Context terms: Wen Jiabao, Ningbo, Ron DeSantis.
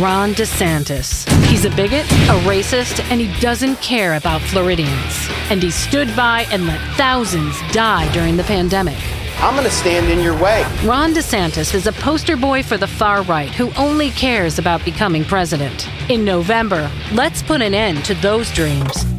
Ron DeSantis. He's a bigot, a racist, and he doesn't care about Floridians. And he stood by and let thousands die during the pandemic. I'm going to stand in your way. Ron DeSantis is a poster boy for the far right who only cares about becoming president. In November, let's put an end to those dreams.